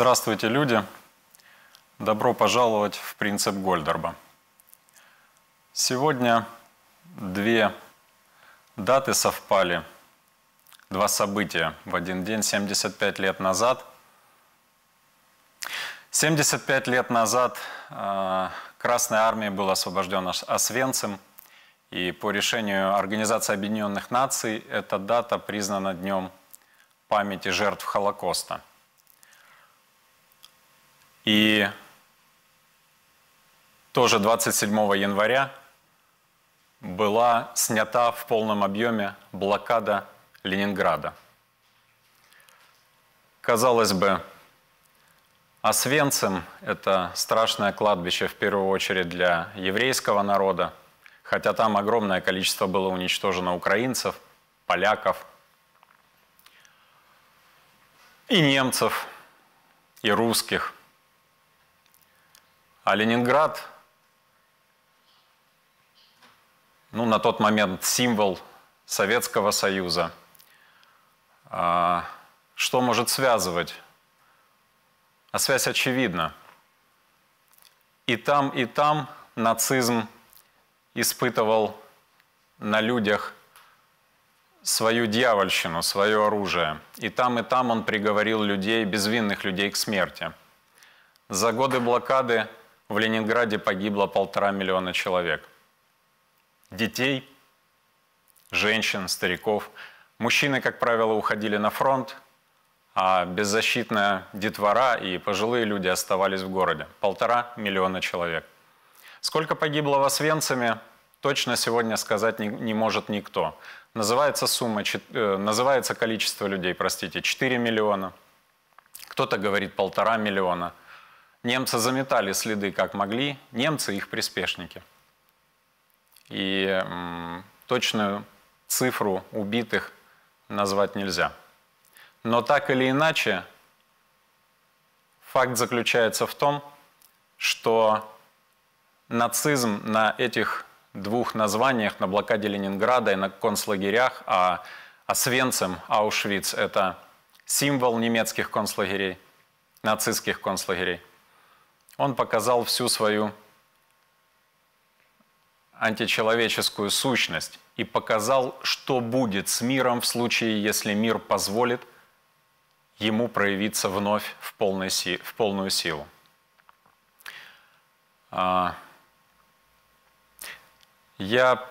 Здравствуйте, люди! Добро пожаловать в «Принцип Гольдарба». Сегодня две даты совпали, два события в один день 75 лет назад. 75 лет назад Красной Армии был освобожден Освенцим, и по решению Организации Объединенных Наций эта дата признана Днем памяти жертв Холокоста. И тоже 27 января была снята в полном объеме блокада Ленинграда. Казалось бы, Освенцим – это страшное кладбище в первую очередь для еврейского народа, хотя там огромное количество было уничтожено украинцев, поляков и немцев, и русских. А Ленинград, ну, на тот момент символ Советского Союза, что может связывать? А связь очевидна. И там нацизм испытывал на людях свою дьявольщину, свое оружие. И там он приговорил людей, безвинных людей, к смерти. За годы блокады в Ленинграде погибло 1,5 миллиона человек. Детей, женщин, стариков. Мужчины, как правило, уходили на фронт, а беззащитная детвора и пожилые люди оставались в городе. 1,5 миллиона человек. Сколько погибло в Освенциме, точно сегодня сказать не может никто. Называется количество людей, простите, 4 миллиона. Кто-то говорит 1,5 миллиона. Немцы заметали следы как могли, немцы и их приспешники. И точную цифру убитых назвать нельзя. Но так или иначе, факт заключается в том, что нацизм на этих двух названиях, на блокаде Ленинграда и на концлагерях, а Освенцим, Аушвиц – это символ немецких концлагерей, нацистских концлагерей. Он показал всю свою античеловеческую сущность и показал, что будет с миром в случае, если мир позволит ему проявиться вновь в полную силу. Я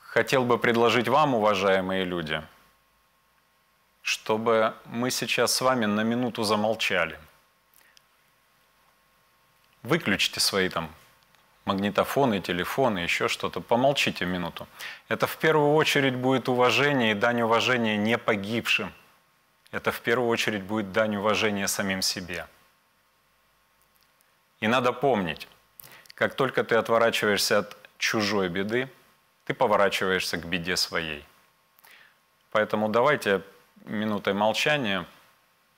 хотел бы предложить вам, уважаемые люди, чтобы мы сейчас с вами на минуту замолчали. Выключите свои там магнитофоны, телефоны, еще что-то. Помолчите минуту. Это в первую очередь будет уважение и дань уважения не погибшим. Это в первую очередь будет дань уважения самим себе. И надо помнить, как только ты отворачиваешься от чужой беды, ты поворачиваешься к беде своей. Поэтому давайте минутой молчания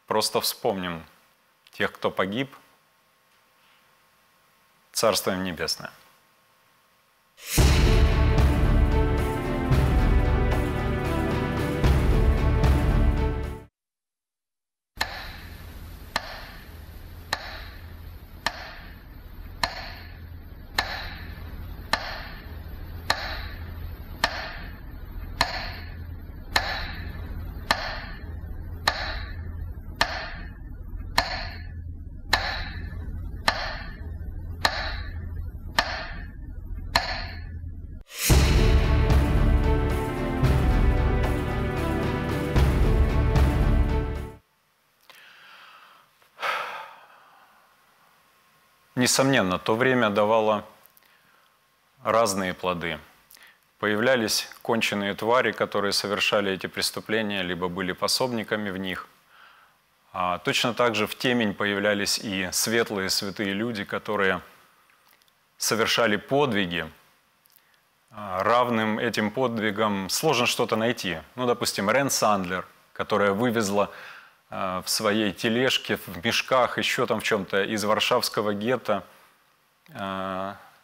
просто вспомним тех, кто погиб. Царство им небесное. Несомненно, то время давало разные плоды. Появлялись конченые твари, которые совершали эти преступления, либо были пособниками в них. А точно так же в темень появлялись и светлые, святые люди, которые совершали подвиги. Равным этим подвигам сложно что-то найти. Ну, допустим, Ренс Андлер, которая вывезла в своей тележке, в мешках, еще там в чем-то, из Варшавского гетто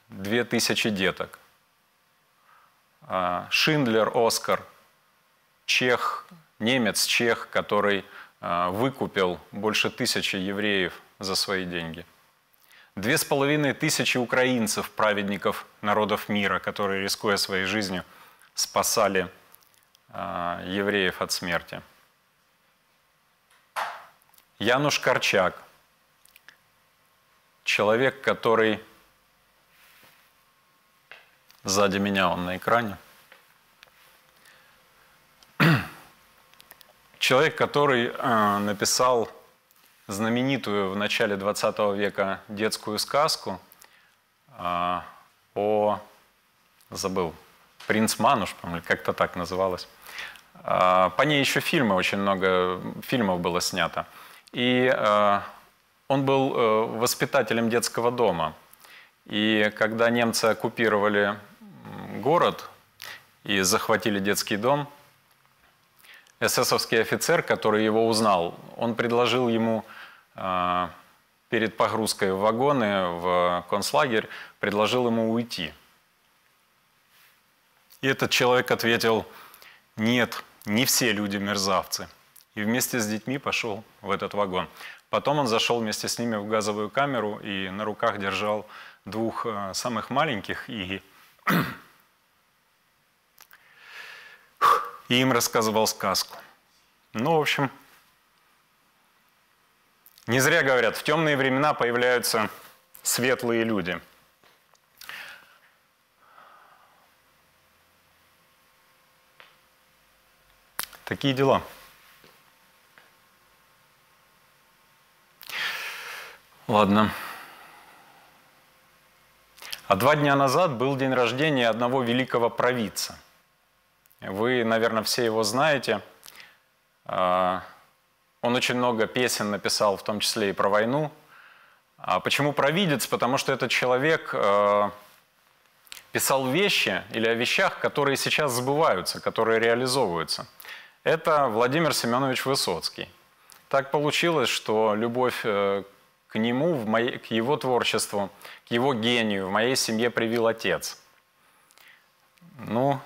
2000 деток. Шиндлер Оскар, чех, немец-чех, который выкупил больше 1000 евреев за свои деньги. 2500 украинцев, праведников народов мира, которые, рискуя своей жизнью, спасали евреев от смерти. Януш Корчак, человек, который, сзади меня он на экране, человек, который написал знаменитую в начале 20 века детскую сказку о, забыл, «Принц Мануш», как-то так называлось. По ней еще фильмы, очень много фильмов было снято. И он был воспитателем детского дома. И когда немцы оккупировали город и захватили детский дом, эсэсовский офицер, который его узнал, он предложил ему перед погрузкой в вагоны в концлагерь, предложил ему уйти. И этот человек ответил: «Нет, не все люди мерзавцы». И вместе с детьми пошел в этот вагон. Потом он зашел вместе с ними в газовую камеру и на руках держал двух самых маленьких и им рассказывал сказку. Ну, в общем, не зря говорят, в темные времена появляются светлые люди. Такие дела. Ладно. А 2 дня назад был день рождения одного великого провидца. Вы, наверное, все его знаете. Он очень много песен написал, в том числе и про войну. А почему провидец? Потому что этот человек писал вещи или о вещах, которые сейчас сбываются, которые реализовываются. Это Владимир Семенович Высоцкий. Так получилось, что любовь к нему, к его творчеству, к его гению в моей семье привил отец. Ну...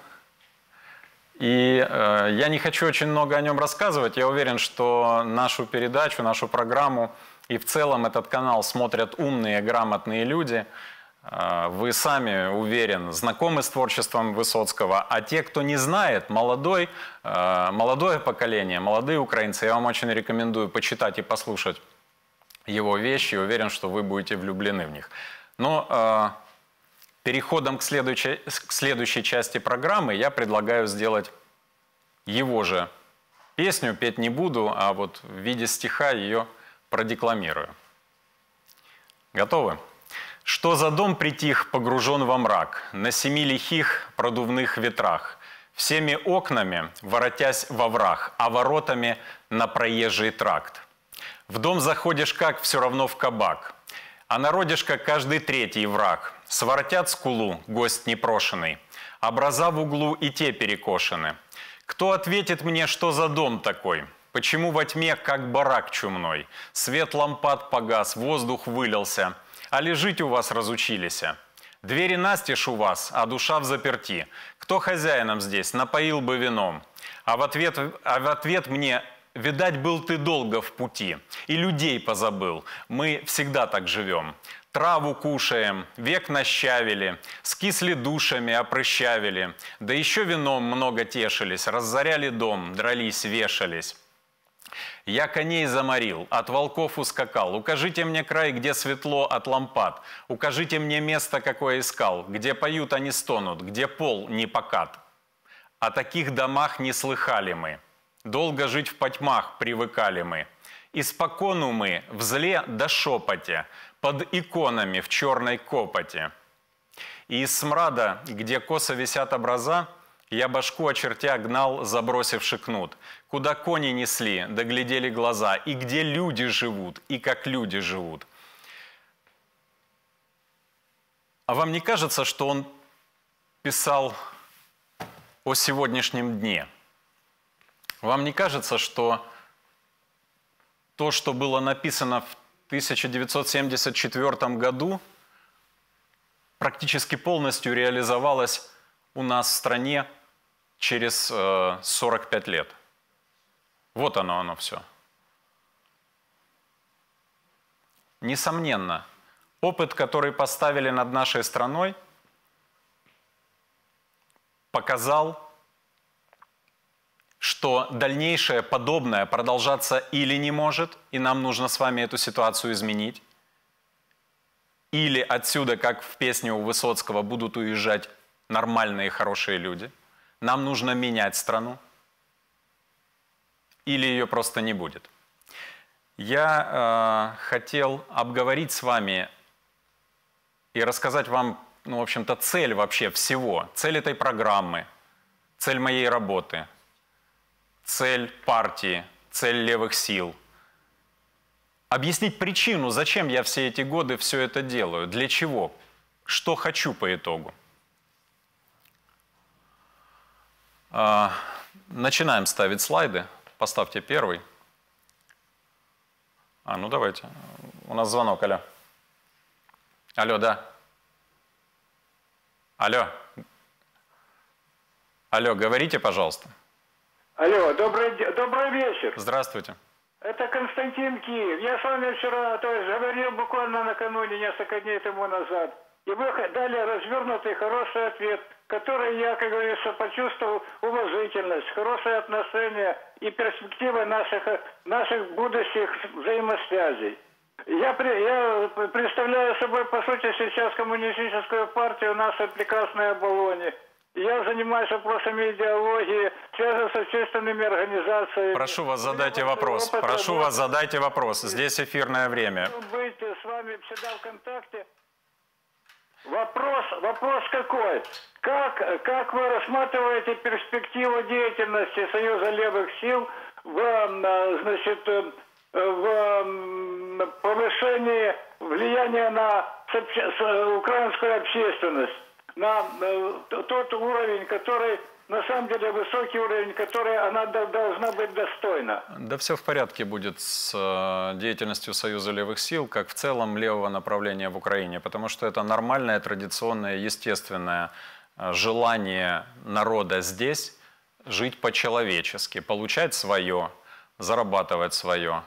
И я не хочу очень много о нем рассказывать. Я уверен, что нашу передачу, нашу программу и в целом этот канал смотрят умные, грамотные люди. Вы сами, уверен, знакомы с творчеством Высоцкого. А те, кто не знает, молодое поколение, молодые украинцы, я вам очень рекомендую почитать и послушать его вещи. Уверен, что вы будете влюблены в них. Но... Переходом к следующей части программы я предлагаю сделать его же песню, петь не буду, а вот в виде стиха ее продекламирую. Готовы? «Что за дом притих, погружен во мрак, на 7 лихих продувных ветрах, всеми окнами воротясь во враг, а воротами на проезжий тракт. В дом заходишь как, все равно в кабак, а народишь как каждый третий враг». Своротят скулу, гость непрошенный, образа в углу и те перекошены. Кто ответит мне, что за дом такой? Почему во тьме, как барак чумной? Свет лампад погас, воздух вылился, а лежить у вас разучились. Двери настежь у вас, а душа взаперти. Кто хозяином здесь, напоил бы вином? А в ответ мне: видать, был ты долго в пути, и людей позабыл, мы всегда так живем. Траву кушаем, век нащавили, скисли душами, опрыщавили, да еще вином много тешились, разоряли дом, дрались, вешались. Я коней заморил, от волков ускакал, укажите мне край, где светло от лампад, укажите мне место, какое искал, где поют они стонут, где пол не покат. О таких домах не слыхали мы, долго жить в потьмах привыкали мы, испокону мы в зле до шепоте, под иконами в черной копоти. И из смрада, где косо висят образа, я башку очертя гнал, забросивши кнут. Куда кони несли, доглядели глаза, и где люди живут, и как люди живут. А вам не кажется, что он писал о сегодняшнем дне? Вам не кажется, что то, что было написано в 1974 году, практически полностью реализовалась у нас в стране через 45 лет. Вот оно все. несомненно, опыт, который поставили над нашей страной, показал, что дальнейшее подобное продолжаться или не может, и нам нужно с вами эту ситуацию изменить, или отсюда, как в песне у Высоцкого, будут уезжать нормальные, хорошие люди. Нам нужно менять страну, или ее просто не будет. Я хотел обговорить с вами и рассказать вам, ну, в общем-то, цель вообще всего. Цель этой программы, цель моей работы, цель партии, цель левых сил. Объяснить причину, зачем я все эти годы все это делаю, для чего, что хочу по итогу. Начинаем ставить слайды. Поставьте первый. А, ну давайте. У нас звонок, алло. Алло, да. Алло. Алло, говорите, пожалуйста. Алло, добрый вечер. Здравствуйте. Это Константин Киев. Я с вами вчера, то есть, говорил буквально накануне, несколько дней тому назад. И вы дали развернутый хороший ответ, который я, как говорится, почувствовал уважительность, хорошее отношение и перспективы наших будущих взаимосвязей. Я представляю собой, по сути, сейчас коммунистическую партию нашей прекрасной Оболони. Я занимаюсь вопросами идеологии, связанными с общественными организациями. Прошу вас, задайте вопрос. Прошу вас, задайте вопрос. Здесь эфирное время. Быть с вами всегда в контакте. Вопрос какой? Как вы рассматриваете перспективу деятельности Союза Левых Сил в повышении влияния на украинскую общественность, на тот уровень, который, на самом деле, высокий уровень, который она должна быть достойна? Да все в порядке будет с деятельностью Союза Левых Сил, как в целом левого направления в Украине, потому что это нормальное, традиционное, естественное желание народа здесь жить по-человечески, получать свое, зарабатывать свое,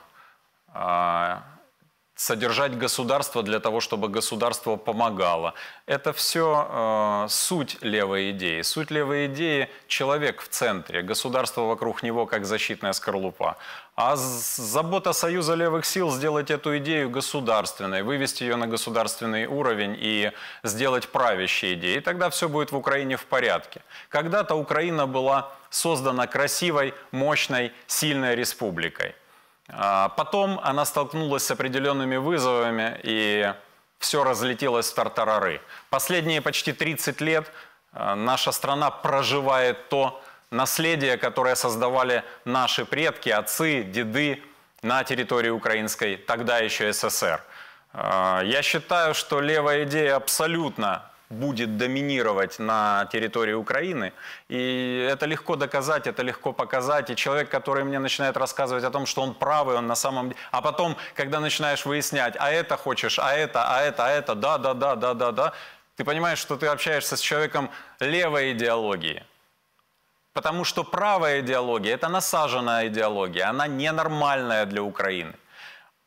содержать государство для того, чтобы государство помогало. Это все суть левой идеи. Суть левой идеи – человек в центре, государство вокруг него, как защитная скорлупа. А забота Союза Левых Сил – сделать эту идею государственной, вывести ее на государственный уровень и сделать правящей идеей. И тогда все будет в Украине в порядке. Когда-то Украина была создана красивой, мощной, сильной республикой. Потом она столкнулась с определенными вызовами, и все разлетелось в тартарары. Последние почти 30 лет наша страна проживает то наследие, которое создавали наши предки, отцы, деды на территории украинской, тогда еще СССР. Я считаю, что левая идея абсолютно будет доминировать на территории Украины. И это легко доказать, это легко показать. И человек, который мне начинает рассказывать о том, что он правый, он на самом деле... А потом, когда начинаешь выяснять, а это хочешь, а это, да, ты понимаешь, что ты общаешься с человеком левой идеологии. Потому что правая идеология – это насаженная идеология, она ненормальная для Украины.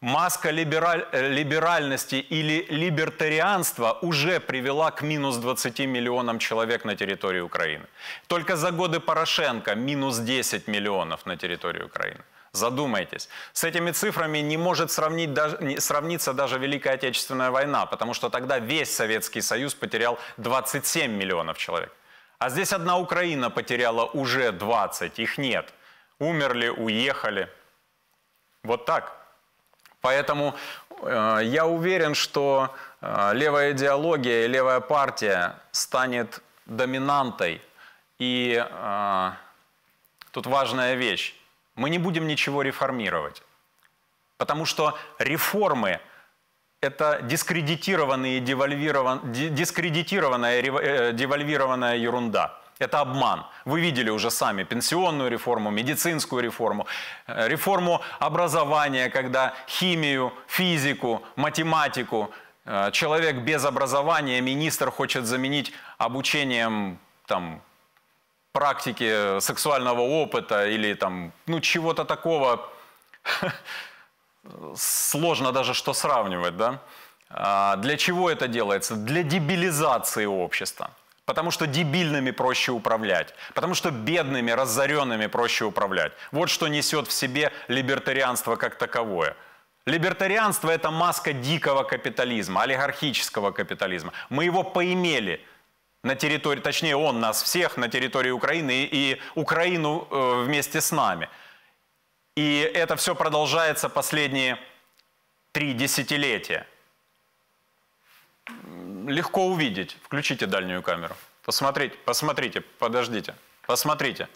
Маска либеральности или либертарианства уже привела к минус 20 миллионам человек на территории Украины. Только за годы Порошенко минус 10 миллионов на территории Украины. Задумайтесь. С этими цифрами не может сравниться даже Великая Отечественная война, потому что тогда весь Советский Союз потерял 27 миллионов человек. А здесь одна Украина потеряла уже 20, их нет. Умерли, уехали. Вот так. Поэтому я уверен, что левая идеология и левая партия станет доминантой. И тут важная вещь. Мы не будем ничего реформировать. Потому что реформы – это дискредитированная ерунда. Это обман. Вы видели уже сами пенсионную реформу, медицинскую реформу, реформу образования, когда химию, физику, математику человек без образования, министр хочет заменить обучением там, практики сексуального опыта или там, ну, чего-то такого сложно даже что сравнивать, да? Для чего это делается? Для дебилизации общества. Потому что дебильными проще управлять. Потому что бедными, разоренными проще управлять. Вот что несет в себе либертарианство как таковое. Либертарианство – это маска дикого капитализма, олигархического капитализма. Мы его поимели на территории, точнее он нас всех на территории Украины и Украину вместе с нами. И это все продолжается последние 3 десятилетия. Легко увидеть. Включите дальнюю камеру. Посмотрите, посмотрите, подождите. Посмотрите.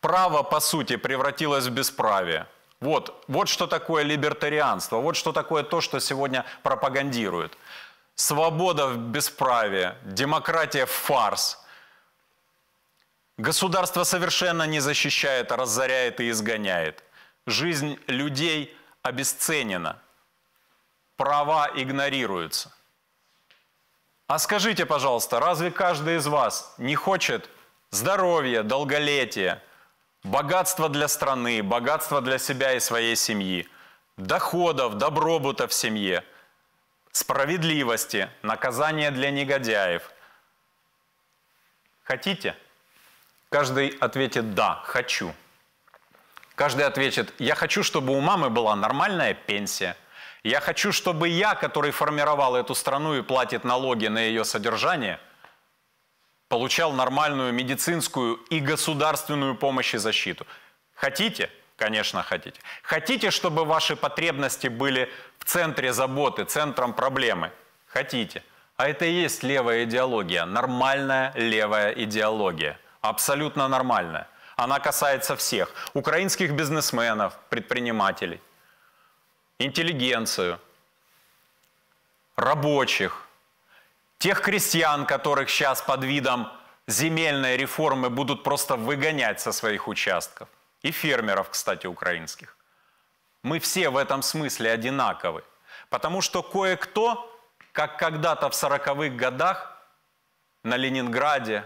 Право, по сути, превратилось в бесправие. Вот что такое либертарианство, вот что такое то, что сегодня пропагандируют. Свобода в бесправии, демократия в фарс. Государство совершенно не защищает, а разоряет и изгоняет. Жизнь людей обесценена, права игнорируются. А скажите, пожалуйста, разве каждый из вас не хочет здоровья, долголетия, богатства для страны, богатства для себя и своей семьи, доходов, добробыта в семье, справедливости, наказания для негодяев? Хотите? Каждый ответит «да, хочу». Каждый ответит «я хочу, чтобы у мамы была нормальная пенсия». Я хочу, чтобы я, который формировал эту страну и платит налоги на ее содержание, получал нормальную медицинскую и государственную помощь и защиту. Хотите? Конечно, хотите. Хотите, чтобы ваши потребности были в центре заботы, центром проблемы? Хотите. А это и есть левая идеология, нормальная левая идеология, абсолютно нормальная. Она касается всех, украинских бизнесменов, предпринимателей, интеллигенцию, рабочих, тех крестьян, которых сейчас под видом земельной реформы будут просто выгонять со своих участков. И фермеров, кстати, украинских. Мы все в этом смысле одинаковы. Потому что кое-кто, как когда-то в 40-х годах, на Ленинграде,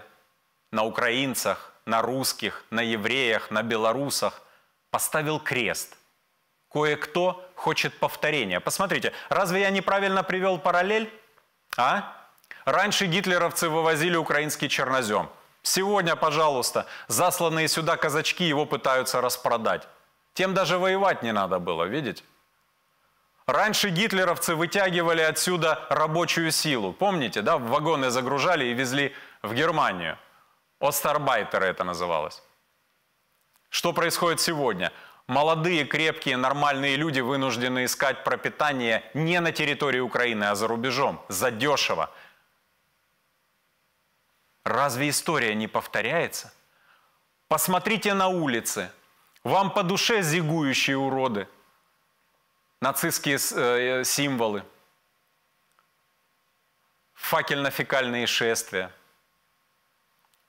на украинцах, на русских, на евреях, на белорусах, поставил крест. Кое-кто хочет повторения. Посмотрите, разве я неправильно привел параллель? А? Раньше гитлеровцы вывозили украинский чернозем. Сегодня, пожалуйста, засланные сюда казачки его пытаются распродать. Тем даже воевать не надо было, видите? Раньше гитлеровцы вытягивали отсюда рабочую силу. Помните, да? В вагоны загружали и везли в Германию. Остарбайтеры это называлось. Что происходит сегодня? Молодые, крепкие, нормальные люди вынуждены искать пропитание не на территории Украины, а за рубежом, задешево. Разве история не повторяется? Посмотрите на улицы. Вам по душе зигующие уроды, нацистские символы, факельно-фекальные шествия.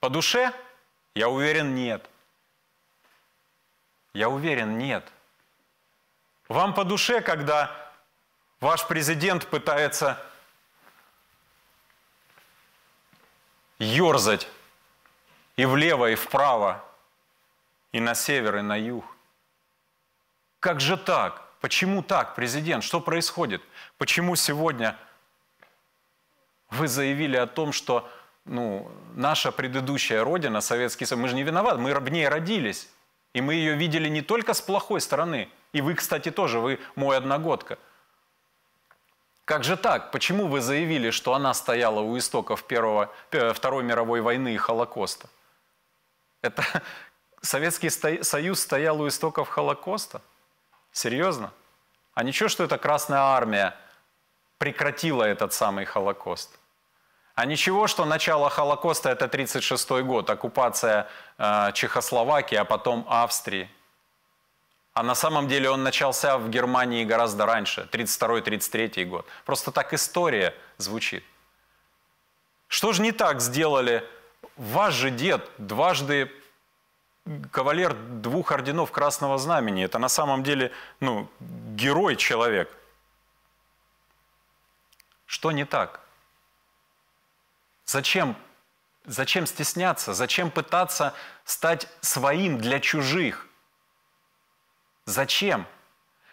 По душе? Я уверен, нет. Я уверен, нет. Вам по душе, когда ваш президент пытается ерзать и влево, и вправо, и на север, и на юг? Как же так? Почему так, президент? Что происходит? Почему сегодня вы заявили о том, что наша предыдущая родина, Советский Союз, мы же не виноваты, мы в ней родились. И мы ее видели не только с плохой стороны. И вы, кстати, тоже, вы мой одногодка. Как же так? Почему вы заявили, что она стояла у истоков Второй мировой войны и Холокоста? Это Советский Союз стоял у истоков Холокоста? Серьезно? А ничего, что это Красная Армия прекратила этот самый Холокост? А ничего, что начало Холокоста – это 1936 год, оккупация Чехословакии, а потом Австрии. А на самом деле он начался в Германии гораздо раньше, 1932-1933 год. Просто так история звучит. Что же не так сделали? Ваш же дед дважды кавалер 2 орденов Красного Знамени. Это на самом деле герой-человек. Что не так? Зачем стесняться? Зачем пытаться стать своим для чужих? Зачем?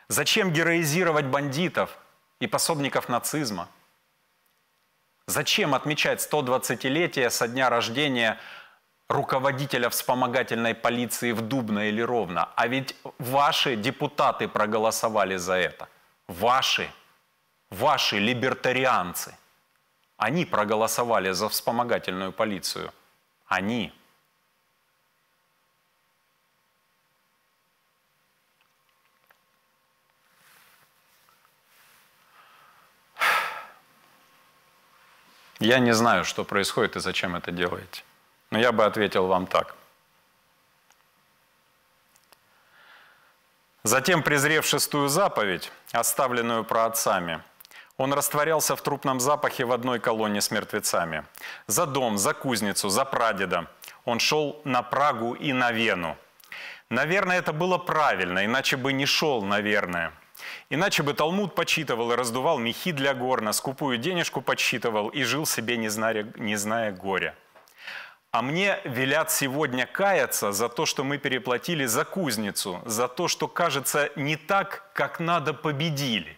Зачем героизировать бандитов и пособников нацизма? Зачем отмечать 120-летие со дня рождения руководителя вспомогательной полиции в Дубно или Ровно? А ведь ваши депутаты проголосовали за это. Ваши либертарианцы. Они проголосовали за вспомогательную полицию. Они. Я не знаю, что происходит и зачем это делаете. Но я бы ответил вам так. Затем, презрев шестую заповедь, оставленную праотцами, он растворялся в трупном запахе в одной колонне с мертвецами. За дом, за кузницу, за прадеда он шел на Прагу и на Вену. Наверное, это было правильно, иначе бы не шел, наверное. Иначе бы Талмуд подсчитывал и раздувал мехи для горна, скупую денежку подсчитывал и жил себе, не зная горя. А мне велят сегодня каяться за то, что мы переплатили за кузницу, за то, что, кажется, не так, как надо, победили.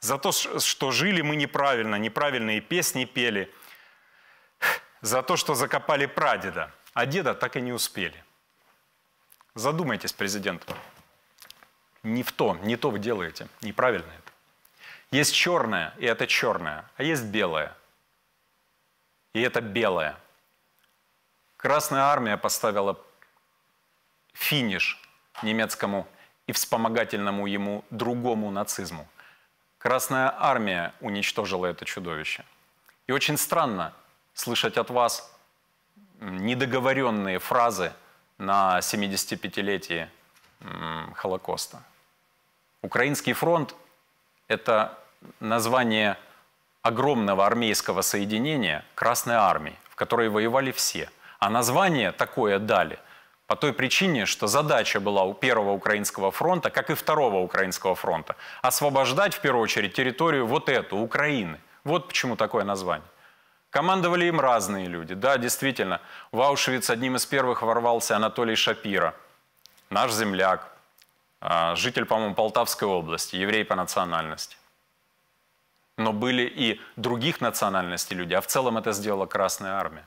За то, что жили мы неправильно, неправильные песни пели. За то, что закопали прадеда, а деда так и не успели. Задумайтесь, президент. Не то вы делаете. Неправильно это. Есть черное, и это черное. А есть белое, и это белое. Красная армия поставила финиш немецкому и вспомогательному ему другому нацизму. Красная армия уничтожила это чудовище. И очень странно слышать от вас недоговоренные фразы на 75-летии Холокоста. Украинский фронт – это название огромного армейского соединения Красной Армии, в которой воевали все. А название такое дали по той причине, что задача была у Первого Украинского фронта, как и Второго Украинского фронта, освобождать в первую очередь территорию вот эту, Украины. Вот почему такое название. Командовали им разные люди. Да, действительно, в Аушвиц одним из первых ворвался Анатолий Шапира, наш земляк, житель, по-моему, Полтавской области, еврей по национальности. Но были и других национальностей люди, а в целом это сделала Красная Армия.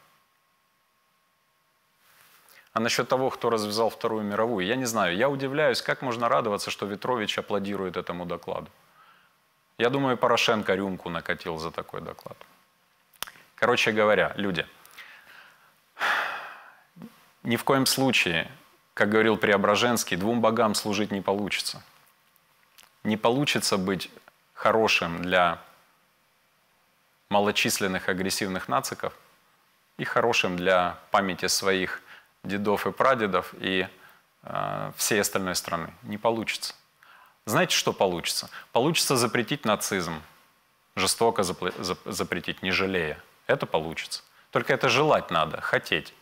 А насчет того, кто развязал Вторую мировую, я не знаю. Я удивляюсь, как можно радоваться, что Ветрович аплодирует этому докладу. Я думаю, Порошенко рюмку накатил за такой доклад. Короче говоря, люди, ни в коем случае, как говорил Преображенский, двум богам служить не получится. Не получится быть хорошим для малочисленных агрессивных нациков и хорошим для памяти своих дедов и прадедов и всей остальной страны. Не получится. Знаете, что получится? Получится запретить нацизм. Жестоко запретить, не жалея. Это получится. Только это желать надо, хотеть.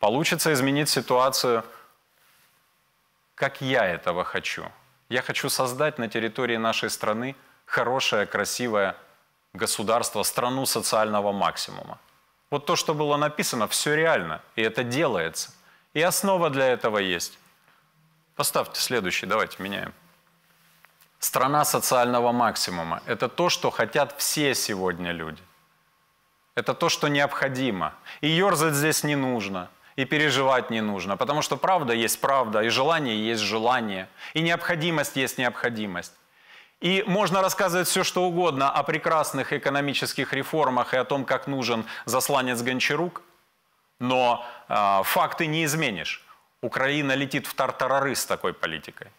Получится изменить ситуацию, как я этого хочу. Я хочу создать на территории нашей страны хорошее, красивое государство, страну социального максимума. Вот то, что было написано, все реально, и это делается. И основа для этого есть. Поставьте следующий, давайте меняем. Страна социального максимума – это то, что хотят все сегодня люди. Это то, что необходимо. И ерзать здесь не нужно, и переживать не нужно, потому что правда есть правда, и желание есть желание, и необходимость есть необходимость. И можно рассказывать все, что угодно о прекрасных экономических реформах и о том, как нужен засланец Гончарук, но факты не изменишь. Украина летит в тартарары с такой политикой.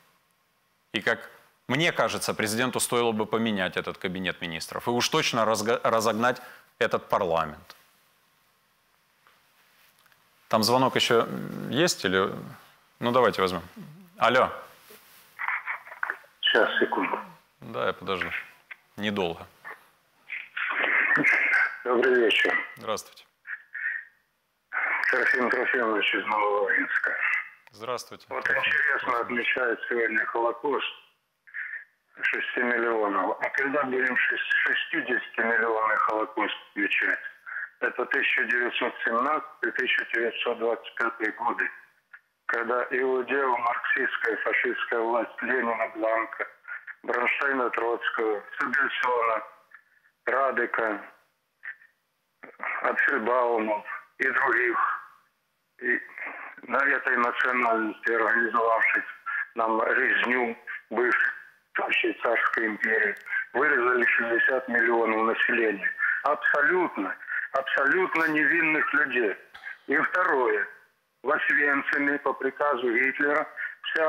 И, как мне кажется, президенту стоило бы поменять этот кабинет министров и уж точно разогнать этот парламент. Там звонок еще есть или... Ну, давайте возьмем. Алло. Сейчас, секунду. Да, я подожду. Недолго. Добрый вечер. Здравствуйте. Трофим Трофимович из Новологинска. Здравствуйте. Вот интересно, отмечают сегодня Холокост 6 миллионов. А когда будем 60-миллионный Холокост отмечать? Это 1917-1925 годы. когда Иудеева, марксистская, фашистская власть Ленина, Бланка, Бронштейна, Троцкого, Собельсона, Радыка, Апфельбаумов и других и на этой национальности, организовавших нам резню бывшей царской империи, вырезали 60 миллионов населения. Абсолютно невинных людей. И второе. В Освенциме по приказу Гитлера, вся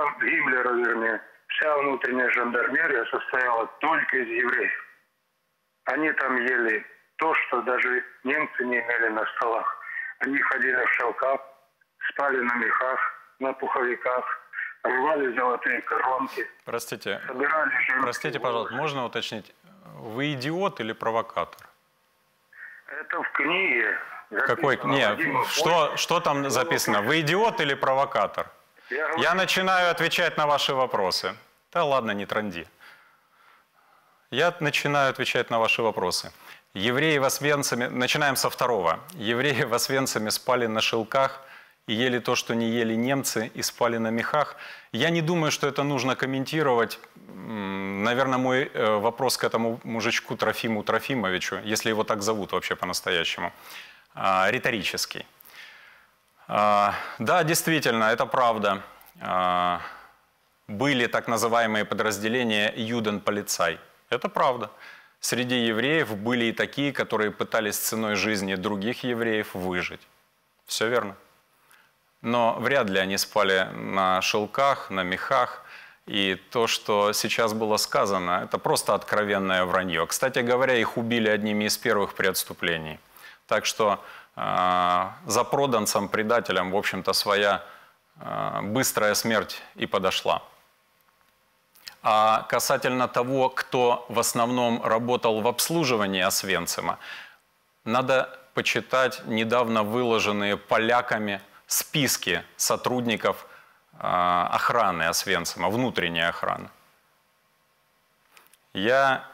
внутренняя жандармерия состояла только из евреев. Они там ели то, что даже немцы не имели на столах. Они ходили в шелках, спали на мехах, на пуховиках, рвали золотые коронки. Простите, пожалуйста, можно уточнить, вы идиот или провокатор? Это в книге. Какой? Нет, что там записано? Вы идиот или провокатор? Я начинаю отвечать на ваши вопросы. Да ладно, не транди. Я начинаю отвечать на ваши вопросы. Евреи в Освенциме, начинаем со второго. Евреи в Освенциме спали на шелках и ели то, что не ели немцы, и спали на мехах. Я не думаю, что это нужно комментировать. Наверное, мой вопрос к этому мужичку Трофиму Трофимовичу, если его так зовут вообще по-настоящему, риторический. Да, действительно, это правда. Были так называемые подразделения «Юден полицай». Это правда. Среди евреев были и такие, которые пытались ценой жизни других евреев выжить. Все верно. Но вряд ли они спали на шелках, на мехах. И то, что сейчас было сказано, это просто откровенное вранье. Кстати говоря, их убили одними из первых при отступлении. Так что за проданцем, предателем, в общем-то, своя быстрая смерть и подошла. А касательно того, кто в основном работал в обслуживании Освенцима, надо почитать недавно выложенные поляками списки сотрудников охраны Освенцима, внутренней охраны. Я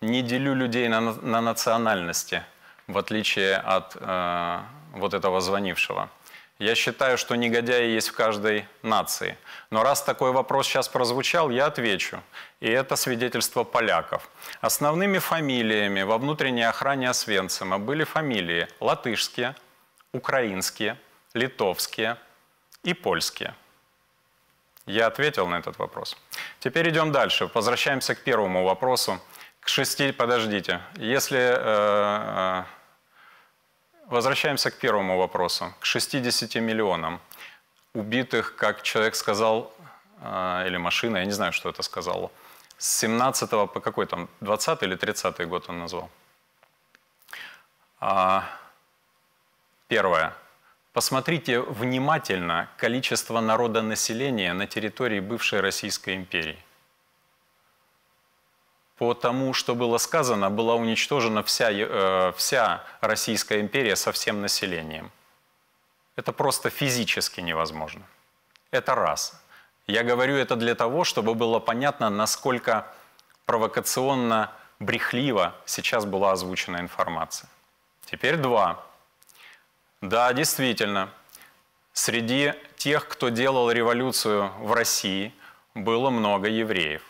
не делю людей на национальности, в отличие от вот этого звонившего. Я считаю, что негодяи есть в каждой нации. Но раз такой вопрос сейчас прозвучал, я отвечу. И это свидетельство поляков. Основными фамилиями во внутренней охране Освенцима были фамилии латышские, украинские, литовские и польские. Я ответил на этот вопрос. Теперь идем дальше. Возвращаемся к первому вопросу. К шести... Подождите. Если... Возвращаемся к первому вопросу. К 60 миллионам убитых, как человек сказал, или машина, я не знаю, что это сказал, с 17 по какой там, 20 или 30 год он назвал. Первое. Посмотрите внимательно количество народонаселения на территории бывшей Российской империи. По тому, что было сказано, была уничтожена вся Российская империя со всем населением. Это просто физически невозможно. Это раз. Я говорю это для того, чтобы было понятно, насколько провокационно, брехливо сейчас была озвучена информация. Теперь два. Да, действительно, среди тех, кто делал революцию в России, было много евреев.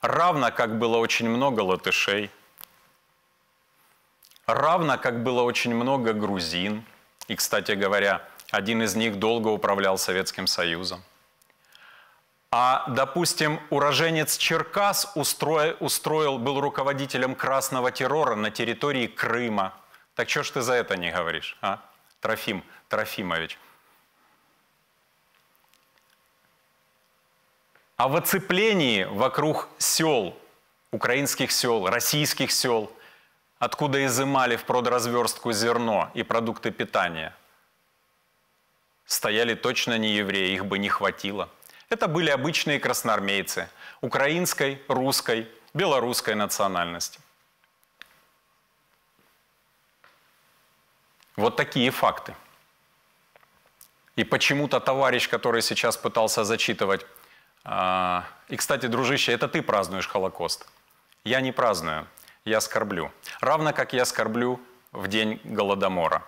Равно как было очень много латышей, равно как было очень много грузин. И, кстати говоря, один из них долго управлял Советским Союзом. А, допустим, уроженец Черкас был руководителем красного террора на территории Крыма. Так что ж ты за это не говоришь, а, Трофим Трофимович? А в оцеплении вокруг сел, украинских сел, российских сел, откуда изымали в продразверстку зерно и продукты питания, стояли точно не евреи, их бы не хватило. Это были обычные красноармейцы украинской, русской, белорусской национальности. Вот такие факты. И почему-то товарищ, который сейчас пытался зачитывать... И, кстати, дружище, это ты празднуешь Холокост. Я не праздную, я скорблю. Равно как я скорблю в день Голодомора.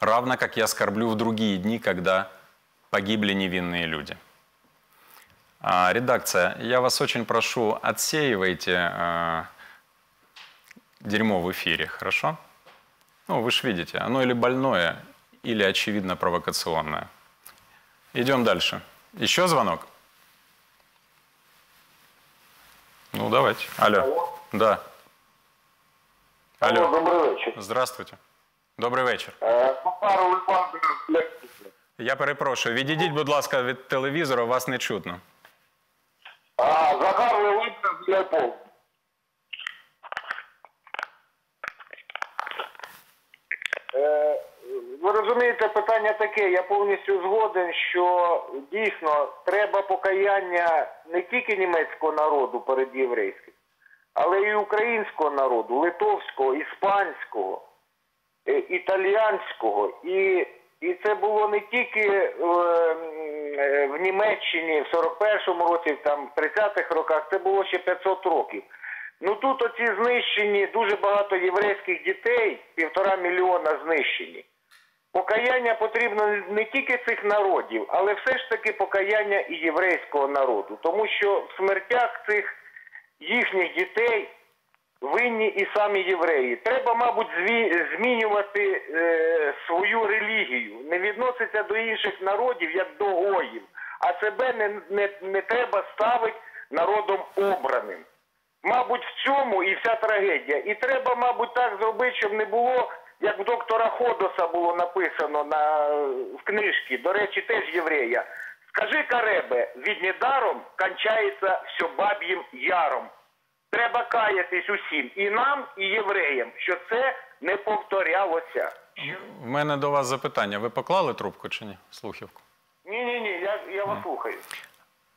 Равно как я скорблю в другие дни, когда погибли невинные люди. Редакция, я вас очень прошу, отсеивайте дерьмо в эфире, хорошо? Ну, вы же видите, оно или больное, или очевидно провокационное. Идем дальше. Еще звонок? Ну, давайте. Алло. Алло. Да. Алло. Алло, добрый вечер. Здравствуйте. Добрый вечер. Я перепрошую, відійдіть, будь ласка, від телевізора, вас не чутно. Захар Левиця з Львова. Ви розумієте, питання таке, я повністю згоден, що дійсно треба покаяння не тільки німецького народу перед єврейським, але й українського народу, литовського, іспанського, італіянського. І це було не тільки в Німеччині в 41-му році, там, в 30-х роках, це було ще 500 років. Ну тут оці знищені, дуже багато єврейських дітей, 1,5 мільйона знищені. Покаяння потрібно не тільки цих народів, але все ж таки покаяння і єврейського народу. Тому що в смертях цих їхніх дітей винні і самі євреї. Треба, мабуть, змінювати свою релігію. Не відноситься до інших народів, як до гоїв. А себе не треба ставити народом обраним. Мабуть, в цьому і вся трагедія. І треба, мабуть, так зробити, щоб не було, як в доктора Ходоса було написано в книжці, до речі, теж єврея. Скажи, Каребе, віднедаром кончається все баб'їм яром. Треба каятись усім, і нам, і євреям, що це не повторялося. В мене до вас запитання. Ви поклали трубку чи ні? Слухівку? Ні-ні-ні, я вас слухаю.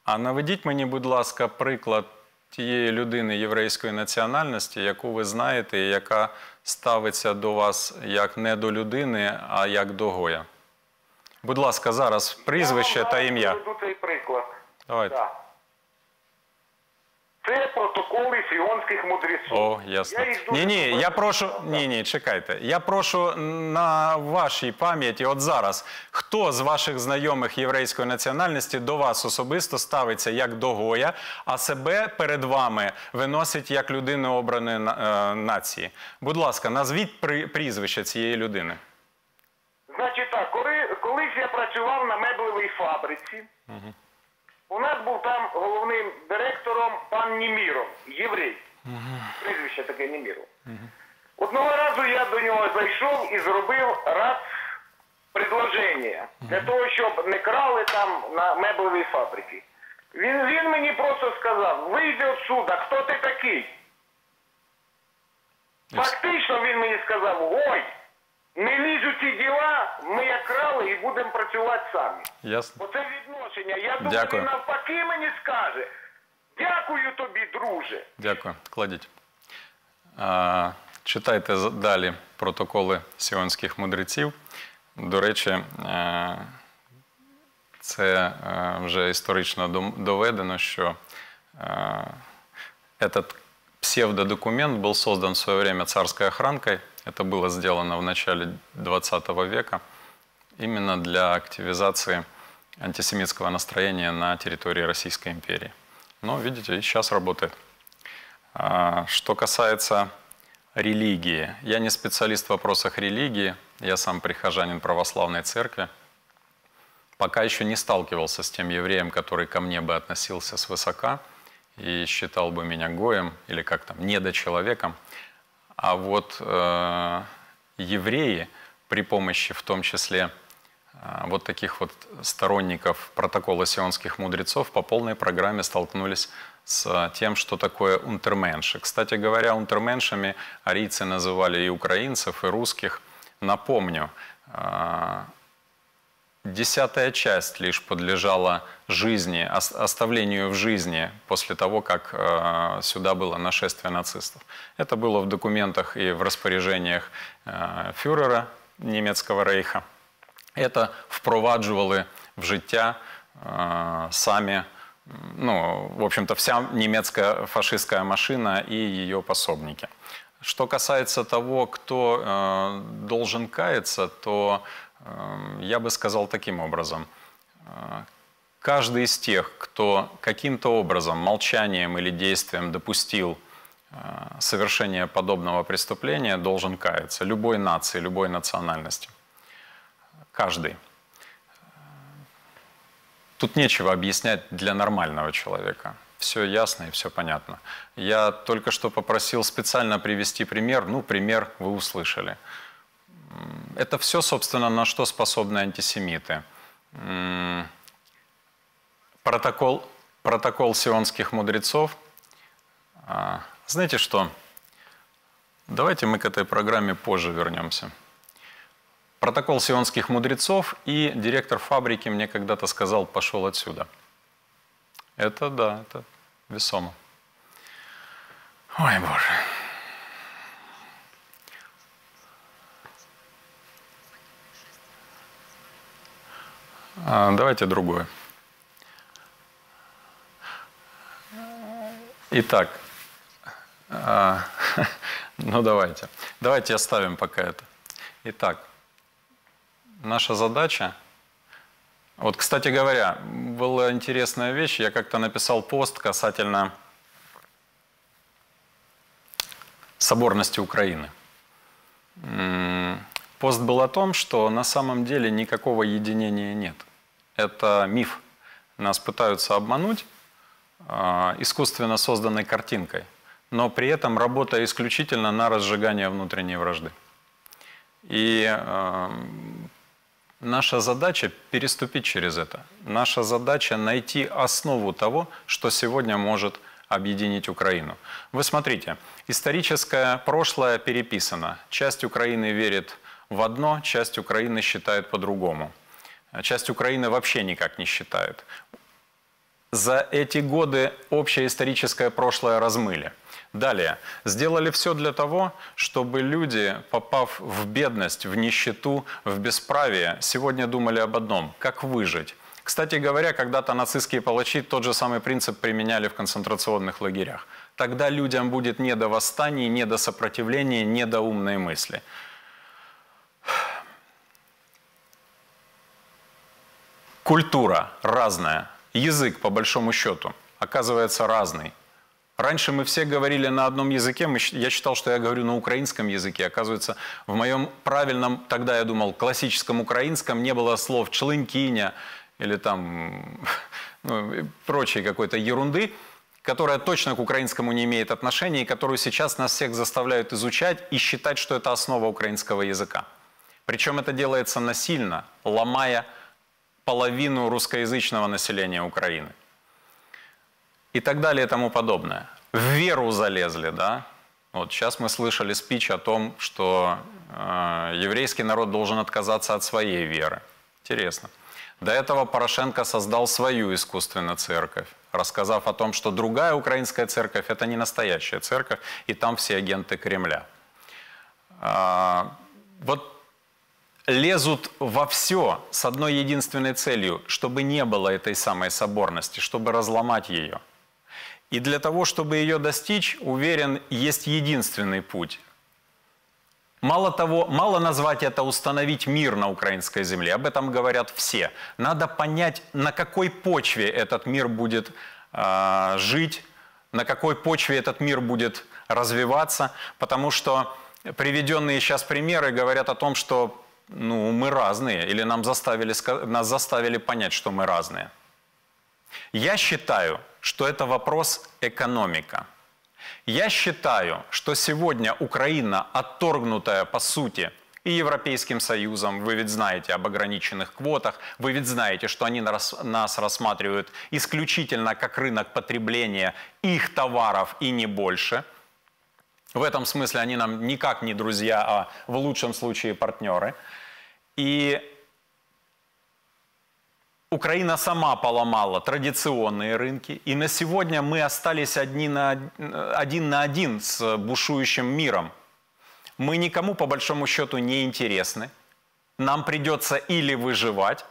А наведіть мені, будь ласка, приклад тієї людини єврейської національності, яку ви знаєте, і яка ставиться до вас як не до людини, а як до Гоя. Будь ласка, зараз прізвище та ім'я. Я вам наведу цей приклад. Давайте. Так. Це протоколи сіонських мудреців. О, ясно. Ні-ні, я прошу... Ні-ні, чекайте. Я прошу на вашій пам'яті, от зараз, хто з ваших знайомих єврейської національності до вас особисто ставиться як до Гоя, а себе перед вами виносить як людину обраної нації? Будь ласка, назвіть прізвище цієї людини. Значить так, колись я працював на меблевій фабриці. У нас був там головним директором пан Німіров, єврей. Прізвище таке Німіров. Одного разу я до нього зайшов і зробив раз предложення, для того, щоб не крали там на меблевій фабриці. Він мені просто сказав: вийди отсюда, хто ти такий? Фактично він мені сказав: ой, не лізь у ці діла, ми як крали і будемо працювати самі. Оце відношення. Я думаю, він навпаки мені скаже. Дякую тобі, друже. Дякую. Кладіть. Читайте далі протоколи сіонських мудреців. До речі, це вже історично доведено, що цей псевдодокумент був створен в своє время царською охранкою. Это было сделано в начале 20 века именно для активизации антисемитского настроения на территории Российской империи. Но, видите, и сейчас работает. Что касается религии. Я не специалист в вопросах религии. Я сам прихожанин православной церкви. Пока еще не сталкивался с тем евреем, который ко мне бы относился свысока и считал бы меня гоем или как там, недочеловеком. А вот евреи при помощи, в том числе, вот таких вот сторонников протокола сионских мудрецов по полной программе столкнулись с тем, что такое унтерменши. Кстати говоря, унтерменшами арийцы называли и украинцев, и русских. Напомню, 10-я часть лишь подлежала жизни, оставлению в жизни после того, как сюда было нашествие нацистов. Это было в документах и в распоряжениях фюрера немецкого рейха. Это впроваджували в життя сами, ну, в общем-то, вся немецкая фашистская машина и ее пособники. Что касается того, кто должен каяться, то я бы сказал таким образом. Каждый из тех, кто каким-то образом, молчанием или действием допустил совершение подобного преступления, должен каяться. Любой нации, любой национальности. Каждый. Тут нечего объяснять для нормального человека. Все ясно и все понятно. Я только что попросил специально привести пример. Ну, пример вы услышали. Это все, собственно, на что способны антисемиты. Протокол сионских мудрецов. Знаете что? Давайте мы к этой программе позже вернемся. Протокол сионских мудрецов, и директор фабрики мне когда-то сказал: «Пошел отсюда». Это да, это весомо. Ой, Боже. Давайте другое. Итак, ну давайте. Давайте оставим пока это. Итак, наша задача... Вот, кстати говоря, была интересная вещь. Я как-то написал пост касательно соборности Украины. Пост был о том, что на самом деле никакого единения нет. Это миф. Нас пытаются обмануть искусственно созданной картинкой, но при этом работая исключительно на разжигание внутренней вражды. И наша задача переступить через это. Наша задача найти основу того, что сегодня может объединить Украину. Вы смотрите, историческое прошлое переписано. Часть Украины верит в одно, часть Украины считает по-другому. Часть Украины вообще никак не считает. За эти годы общее историческое прошлое размыли. Далее, сделали все для того, чтобы люди, попав в бедность, в нищету, в бесправие, сегодня думали об одном – как выжить. Кстати говоря, когда-то нацистские палачи тот же самый принцип применяли в концентрационных лагерях. Тогда людям будет не до восстаний, не до сопротивления, не до умной мысли. Культура разная, язык, по большому счету, оказывается разный. Раньше мы все говорили на одном языке, я считал, что я говорю на украинском языке. Оказывается, в моем правильном, тогда я думал, классическом украинском не было слов «члинкиня» или там прочей какой-то ерунды, которая точно к украинскому не имеет отношения и которую сейчас нас всех заставляют изучать и считать, что это основа украинского языка. Причем это делается насильно, ломая половину русскоязычного населения Украины. И так далее и тому подобное. В веру залезли, да? Вот сейчас мы слышали спич о том, что еврейский народ должен отказаться от своей веры. Интересно. До этого Порошенко создал свою искусственно церковь, рассказав о том, что другая украинская церковь – это не настоящая церковь, и там все агенты Кремля. Вот лезут во все с одной единственной целью, чтобы не было этой самой соборности, чтобы разломать ее. И для того, чтобы ее достичь, уверен, есть единственный путь. Мало назвать это «установить мир на украинской земле». Об этом говорят все. Надо понять, на какой почве этот мир будет жить, на какой почве этот мир будет развиваться. Потому что приведенные сейчас примеры говорят о том, что ну, мы разные, или нас заставили понять, что мы разные. Я считаю, что это вопрос экономика. Я считаю, что сегодня Украина, отторгнутая по сути и Европейским Союзом, вы ведь знаете об ограниченных квотах, вы ведь знаете, что они нас рассматривают исключительно как рынок потребления их товаров и не больше. В этом смысле они нам никак не друзья, а в лучшем случае партнеры. И Украина сама поломала традиционные рынки, и на сегодня мы остались один на один с бушующим миром. Мы никому, по большому счету, не интересны. Нам придется или выживать,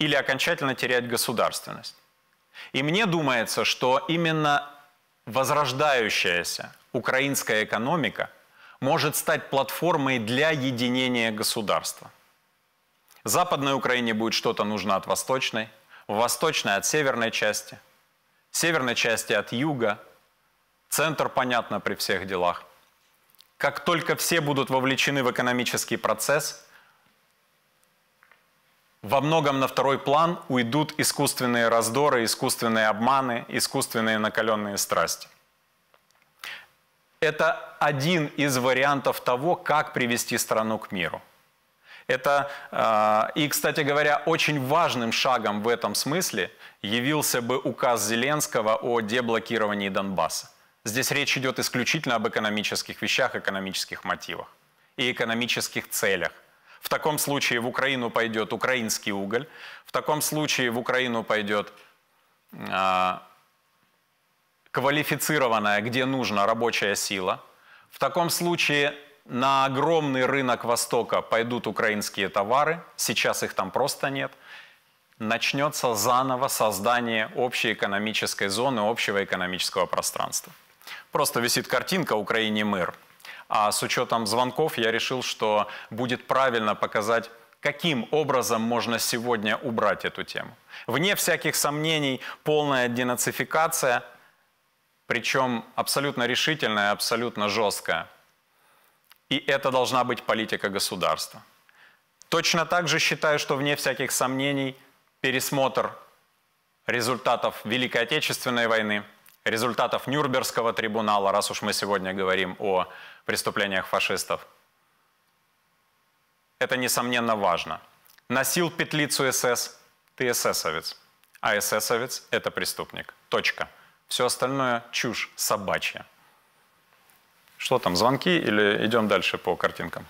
или окончательно терять государственность. И мне думается, что именно возрождающаяся украинская экономика может стать платформой для единения государства. Западной Украине будет что-то нужно от восточной, в восточной от северной части от юга. Центр, понятно, при всех делах. Как только все будут вовлечены в экономический процесс, во многом на второй план уйдут искусственные раздоры, искусственные обманы, искусственные накаленные страсти. Это один из вариантов того, как привести страну к миру. И, кстати говоря, очень важным шагом в этом смысле явился бы указ Зеленского о деблокировании Донбасса. Здесь речь идет исключительно об экономических вещах, экономических мотивах и экономических целях. В таком случае в Украину пойдет украинский уголь, в таком случае в Украину пойдет квалифицированная, где нужно, рабочая сила, в таком случае на огромный рынок Востока пойдут украинские товары, сейчас их там просто нет, начнется заново создание общей экономической зоны, общего экономического пространства. Просто висит картинка «Украине мир». А с учетом звонков я решил, что будет правильно показать, каким образом можно сегодня убрать эту тему. Вне всяких сомнений, полная денацификация, причем абсолютно решительная, абсолютно жесткая. И это должна быть политика государства. Точно так же считаю, что вне всяких сомнений пересмотр результатов Великой Отечественной войны, результатов Нюрнбергского трибунала, раз уж мы сегодня говорим о преступлениях фашистов. Это, несомненно, важно. Носил петлицу СС – ты эсэсовец, а эсэсовец – это преступник. Точка. Все остальное – чушь собачья. Что там, звонки или идем дальше по картинкам?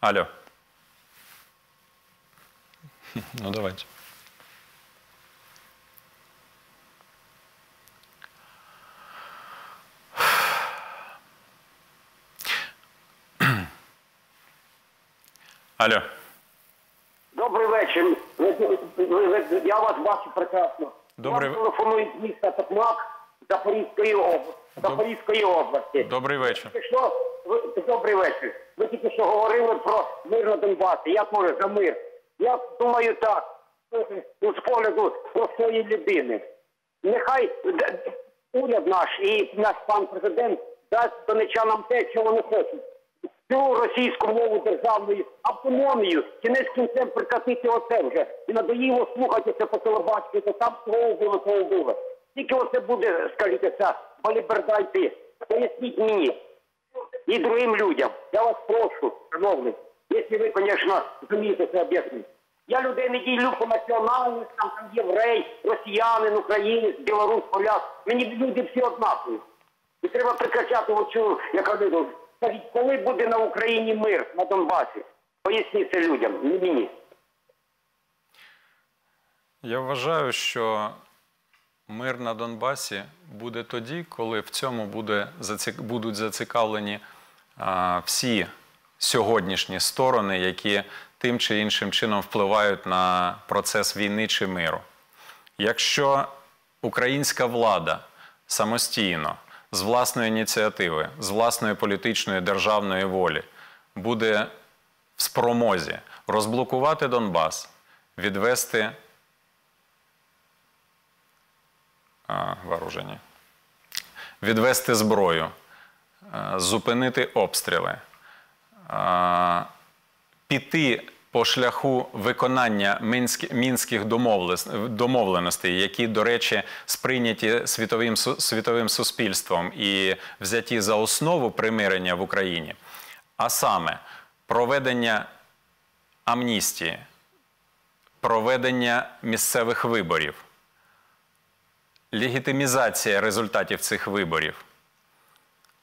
Алло. Ну, давайте. Алло. Добрий вечір. Я вас бачу прекрасно. Добрий вечір. Телефонують з міста Топлак Запорізької області. Добрий вечір. Добрий вечір. Ви тільки що говорили про мир на Донбасі. Я кажу за мир. Я думаю так, з погляду простої людини. Нехай уряд наш і наш пан президент дасть донеччанам те, чого вони хочуть. Цю російську мову державною автономію кінець кінцем прикатити оце вже. І надоїло слухати це по телебачку, то там слово було, слово було. Тільки оце буде, скажіть, ця баліберда йти. Поясніть мені і другим людям. Я вас прошу, шановні, якщо ви, звісно, зумієте це об'яснити. Я людей не ділю по національності, там єврей, росіянин, українець, білорус, поляк. Мені люди всі однакові. І треба прикачати оцю, яка людина. Скажіть, коли буде на Україні мир, на Донбасі? Поясніть це людям, не мені. Я вважаю, що мир на Донбасі буде тоді, коли в цьому будуть зацікавлені всі сьогоднішні сторони, які тим чи іншим чином впливають на процес війни чи миру. Якщо українська влада самостійно, з власної ініціативи, з власної політичної державної волі буде в спромозі розблокувати Донбас, відвести вооруження, відвести зброю, зупинити обстріли, піти по шляху виконання мінських домовленостей, які, до речі, сприйняті світовим суспільством і взяті за основу примирення в Україні, а саме проведення амністії, проведення місцевих виборів, легітимізація результатів цих виборів,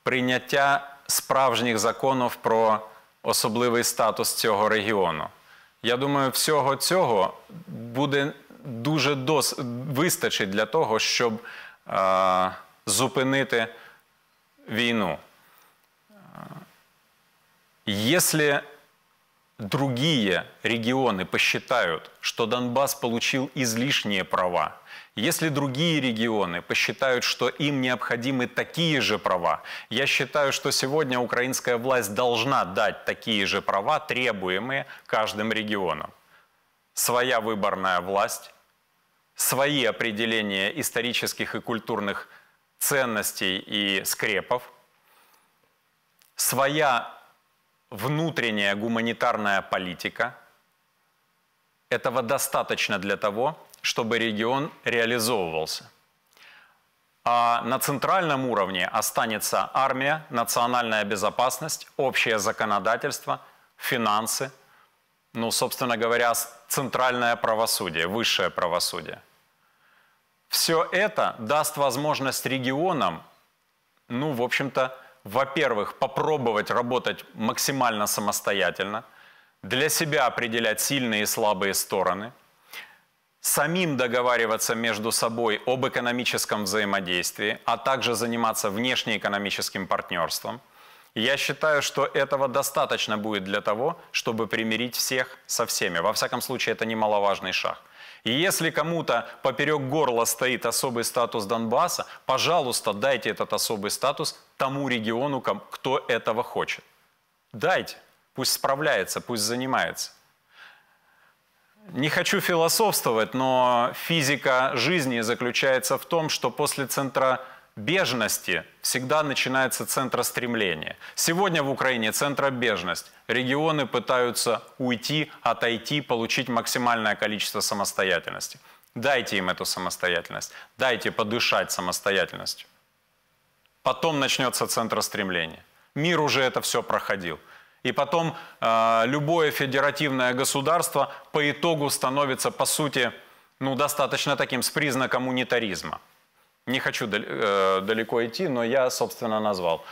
прийняття справжніх законів про особливий статус цього регіону. Я думаю, всього цього буде дуже вистачить для того, щоб зупинити війну. Если другие регионы посчитают, что Донбасс получил излишние права, если другие регионы посчитают, что им необходимы такие же права, я считаю, что сегодня украинская власть должна дать такие же права, требуемые каждым регионам. своя выборная власть, свои определения исторических и культурных ценностей и скрепов, своя внутренняя гуманитарная политика. Этого достаточно для того, чтобы регион реализовывался. А на центральном уровне останется армия, национальная безопасность, общее законодательство, финансы, ну, собственно говоря, центральное правосудие, высшее правосудие. Все это даст возможность регионам, ну, в общем-то, во-первых, попробовать работать максимально самостоятельно, для себя определять сильные и слабые стороны, самим договариваться между собой об экономическом взаимодействии, а также заниматься внешнеэкономическим партнерством. Я считаю, что этого достаточно будет для того, чтобы примирить всех со всеми. Во всяком случае, это немаловажный шаг. И если кому-то поперек горла стоит особый статус Донбасса, пожалуйста, дайте этот особый статус тому региону, кто этого хочет. Дайте, пусть справляется, пусть занимается. Не хочу философствовать, но физика жизни заключается в том, что после центра бежности всегда начинается центростремление. Сегодня в Украине центробежность. Регионы пытаются уйти, отойти, получить максимальное количество самостоятельности. Дайте им эту самостоятельность. Дайте подышать самостоятельностью. Потом начнется центростремление. Мир уже это все проходил. И потом любое федеративное государство по итогу становится, по сути, ну, достаточно таким с признаком унитаризма. Не хочу далеко идти, но я, собственно, назвал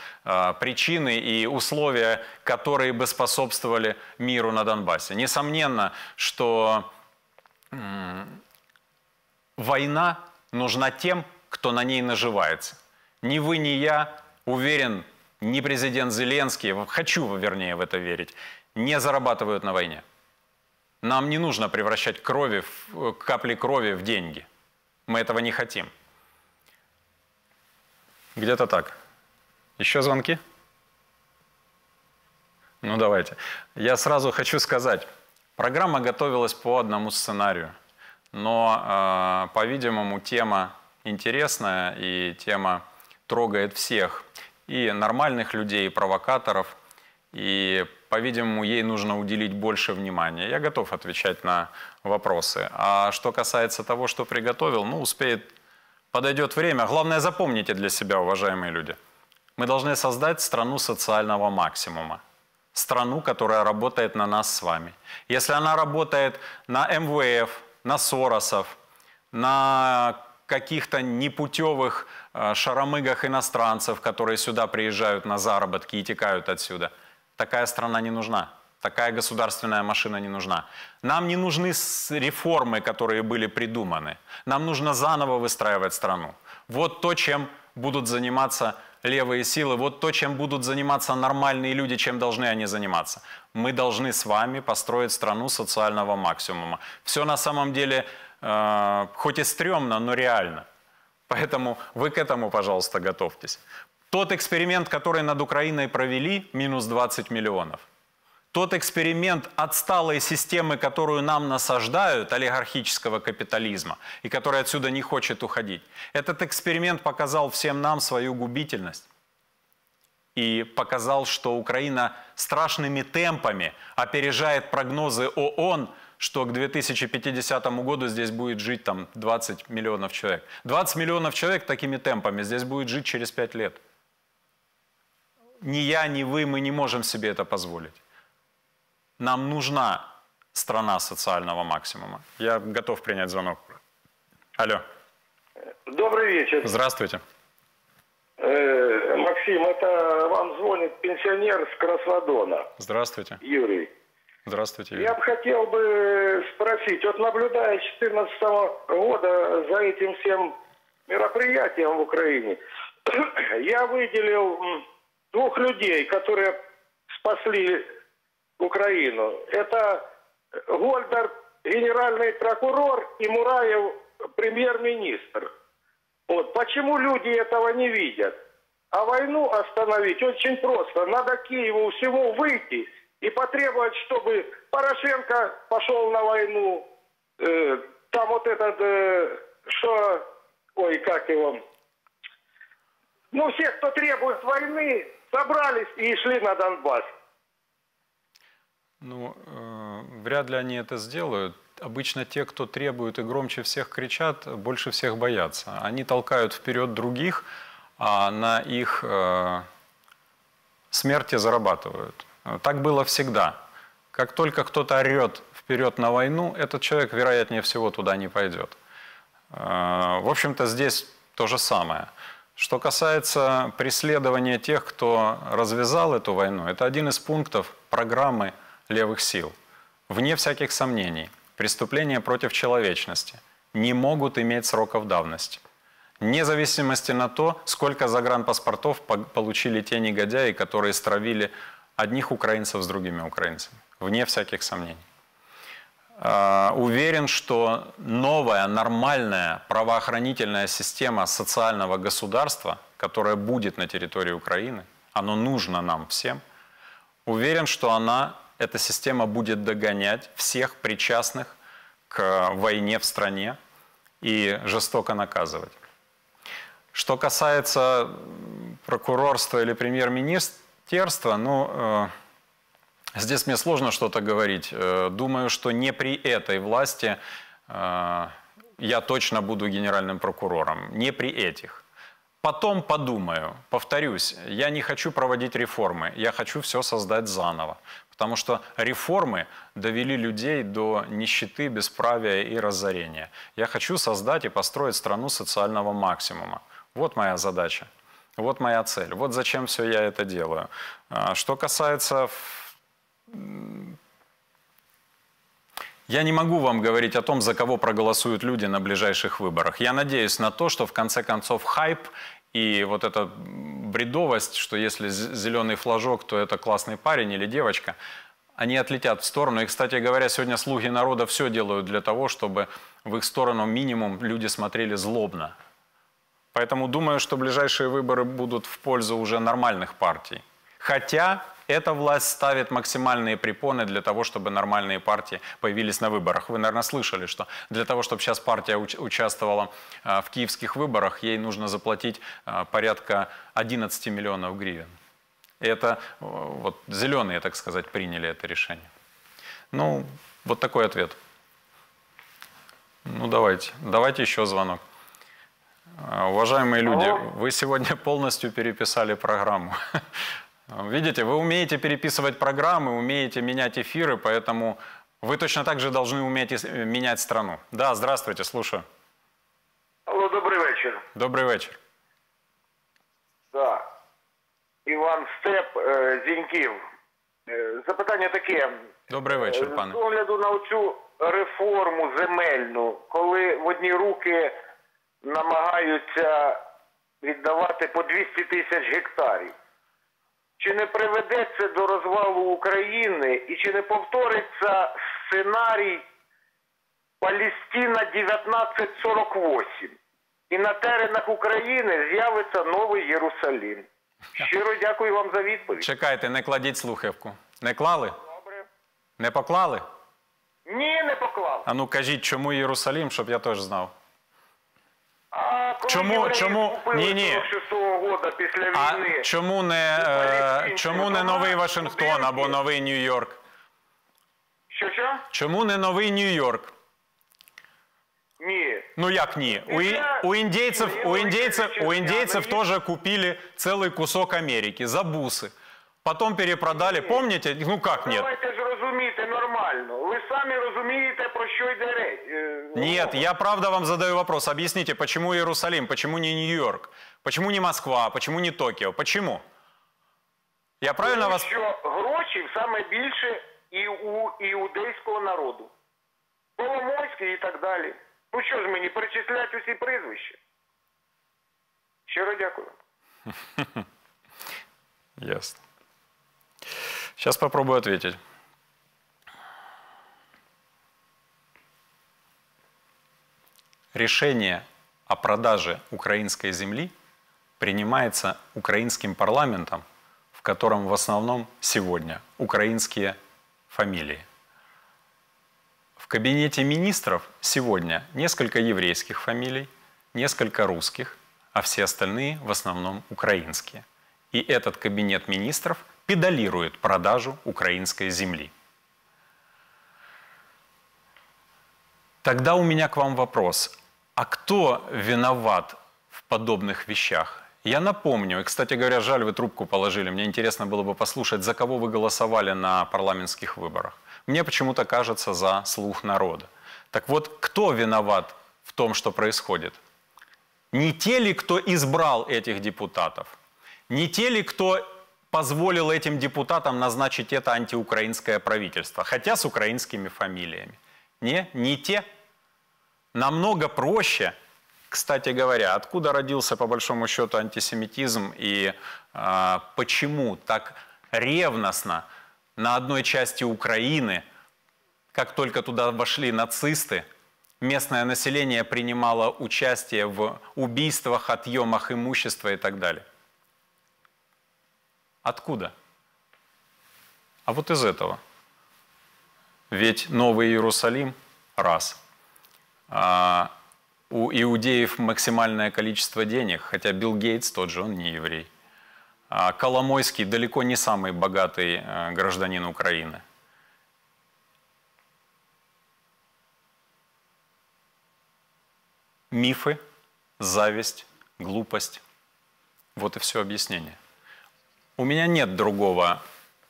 причины и условия, которые бы способствовали миру на Донбассе. Несомненно, что война нужна тем, кто на ней наживается. Ни вы, ни я, уверен, ни президент Зеленский, хочу, вернее, в это верить, не зарабатывают на войне. Нам не нужно превращать капли крови в деньги. Мы этого не хотим. Где-то так. Еще звонки? Ну, давайте. Я сразу хочу сказать, программа готовилась по одному сценарию, но, по-видимому, тема интересная и тема трогает всех. И нормальных людей, и провокаторов. И, по-видимому, ей нужно уделить больше внимания. Я готов отвечать на вопросы. А что касается того, что приготовил, ну, успеет, подойдет время. Главное, запомните для себя, уважаемые люди. Мы должны создать страну социального максимума. Страну, которая работает на нас с вами. Если она работает на МВФ, на Соросов, на каких-то непутевых шаромыгах иностранцев, которые сюда приезжают на заработки и текают отсюда. Такая страна не нужна. Такая государственная машина не нужна. Нам не нужны реформы, которые были придуманы. Нам нужно заново выстраивать страну. Вот то, чем будут заниматься левые силы, вот то, чем будут заниматься нормальные люди, чем должны они заниматься. Мы должны с вами построить страну социального максимума. Все на самом деле... хоть и стрёмно, но реально. Поэтому вы к этому, пожалуйста, готовьтесь. Тот эксперимент, который над Украиной провели, минус 20 миллионов. Тот эксперимент отсталой системы, которую нам насаждают, олигархического капитализма, и который отсюда не хочет уходить. Этот эксперимент показал всем нам свою губительность. И показал, что Украина страшными темпами опережает прогнозы ООН, что к 2050 году здесь будет жить там 20 миллионов человек. 20 миллионов человек такими темпами здесь будет жить через 5 лет. Ни я, ни вы, мы не можем себе это позволить. Нам нужна страна социального максимума. Я готов принять звонок. Алло. Добрый вечер. Здравствуйте. Максим, это вам звонит пенсионер с Краснодона. Здравствуйте. Юрий. Здравствуйте, Юрий. Я бы хотел спросить, вот наблюдая с 2014 года за этим всем мероприятием в Украине, я выделил двух людей, которые спасли Украину. Это Гольдарб, генеральный прокурор, и Мураев, премьер-министр. Вот. Почему люди этого не видят? А войну остановить очень просто. Надо Киеву всему выйти и потребовать, чтобы Порошенко пошел на войну, Там вот этот, что, ой, как его, ну, все, кто требует войны, собрались и шли на Донбасс. Ну, вряд ли они это сделают. Обычно те, кто требует и громче всех кричат, больше всех боятся. Они толкают вперед других, а на их смерти зарабатывают. Так было всегда. Как только кто-то орет вперед на войну, этот человек, вероятнее всего, туда не пойдет. В общем-то, здесь то же самое. Что касается преследования тех, кто развязал эту войну, это один из пунктов программы левых сил. Вне всяких сомнений, преступления против человечности не могут иметь сроков давности. Вне зависимости на то, сколько загранпаспортов получили те негодяи, которые стравили одних украинцев с другими украинцами. Вне всяких сомнений. Уверен, что новая, нормальная правоохранительная система социального государства, которая будет на территории Украины, оно нужно нам всем, уверен, что она, эта система будет догонять всех причастных к войне в стране и жестоко наказывать. Что касается прокурорства или премьер-министерства, ну... Здесь мне сложно что-то говорить. Думаю, что не при этой власти я точно буду генеральным прокурором. Не при этих. Потом подумаю. Повторюсь, я не хочу проводить реформы. Я хочу все создать заново. Потому что реформы довели людей до нищеты, бесправия и разорения. Я хочу создать и построить страну социального максимума. Вот моя задача. Вот моя цель. Вот зачем все я это делаю. Что касается... Я не могу вам говорить о том, за кого проголосуют люди на ближайших выборах. Я надеюсь на то, что в конце концов хайп и вот эта бредовость, что если зеленый флажок, то это классный парень или девочка, они отлетят в сторону. И, кстати говоря, сегодня слуги народа все делают для того, чтобы в их сторону минимум люди смотрели злобно. Поэтому думаю, что ближайшие выборы будут в пользу уже нормальных партий. Хотя... Эта власть ставит максимальные препоны для того, чтобы нормальные партии появились на выборах. Вы, наверное, слышали, что для того, чтобы сейчас партия участвовала в киевских выборах, ей нужно заплатить порядка 11 миллионов гривен. Это вот зеленые, так сказать, приняли это решение. Ну, вот такой ответ. Ну, давайте еще звонок. Уважаемые люди, вы сегодня полностью переписали программу. Видите, вы умеете переписывать программы, умеете менять эфиры, поэтому вы точно так же должны уметь менять страну. Да, здравствуйте, слушаю. Алло, добрый вечер. Добрый вечер. Да. Іван Степ, Зіньків. Запитання таке. Добрий вечір, пане. З огляду на цю реформу земельну, коли в одні руки намагаються віддавати по 200 тисяч гектарів, чи не приведе це до розвалу України і чи не повториться сценарій Палестина 1948 і на теренах України з'явиться новий Єрусалім? Щиро дякую вам за відповідь. Чекайте, не кладіть слухавку. Не клали? Добре. Не поклали? Ні, не поклав. А ну кажіть, чому Єрусалім, щоб я теж знав. Чому не новий Вашингтон або новий Нью-Йорк? Що? Чому не новий Нью-Йорк? Ні. Ну як ні? У індейців теж купили цілий кусок Америки за буси. Потім перепродали. Помните? Ну як ні? Давайте ж розуміти нормально. Ви самі розумієте, про що йде речь. Нет, я правда вам задаю вопрос. Объясните, почему Иерусалим, почему не Нью-Йорк, почему не Москва, почему не Токио, почему? Я правильно вас... Що грошей саме більше і у іудейського народу. Коломойський і так далі. Ну що ж мені, перечислять усі прізвища? Щиро дякую. Ясно. Сейчас попробую ответить. Решение о продаже украинской земли принимается украинским парламентом, в котором в основном сегодня украинские фамилии. В В кабинете министров сегодня несколько еврейских фамилий, несколько русских, а все остальные в основном украинские. И этот кабинет министров педалирует продажу украинской земли. Тогда у меня к вам вопрос. А кто виноват в подобных вещах? Я напомню, и, кстати говоря, жаль, вы трубку положили. Мне интересно было бы послушать, за кого вы голосовали на парламентских выборах. Мне почему-то кажется, за слух народа. Так вот, кто виноват в том, что происходит? Не те ли, кто избрал этих депутатов? Не те ли, кто позволил этим депутатам назначить это антиукраинское правительство? Хотя с украинскими фамилиями. Не те. Намного проще. Кстати говоря, откуда родился, по большому счету, антисемитизм и почему так ревностно на одной части Украины, как только туда вошли нацисты, местное население принимало участие в убийствах, отъемах имущества и так далее? Откуда? А вот из этого. Ведь Новый Иерусалим – раз. У иудеев максимальное количество денег, хотя Билл Гейтс тот же, он не еврей. Коломойский далеко не самый богатый гражданин Украины. Мифы, зависть, глупость. Вот и все объяснение. У меня нет другого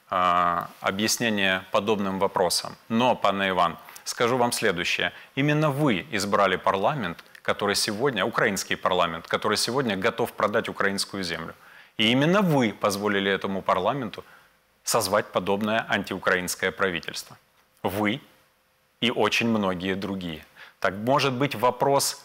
объяснения подобным вопросам. Но, пан Иван, скажу вам следующее. Именно вы избрали парламент, который сегодня, украинский парламент, который сегодня готов продать украинскую землю. И именно вы позволили этому парламенту созвать подобное антиукраинское правительство. Вы и очень многие другие. Так, может быть, вопрос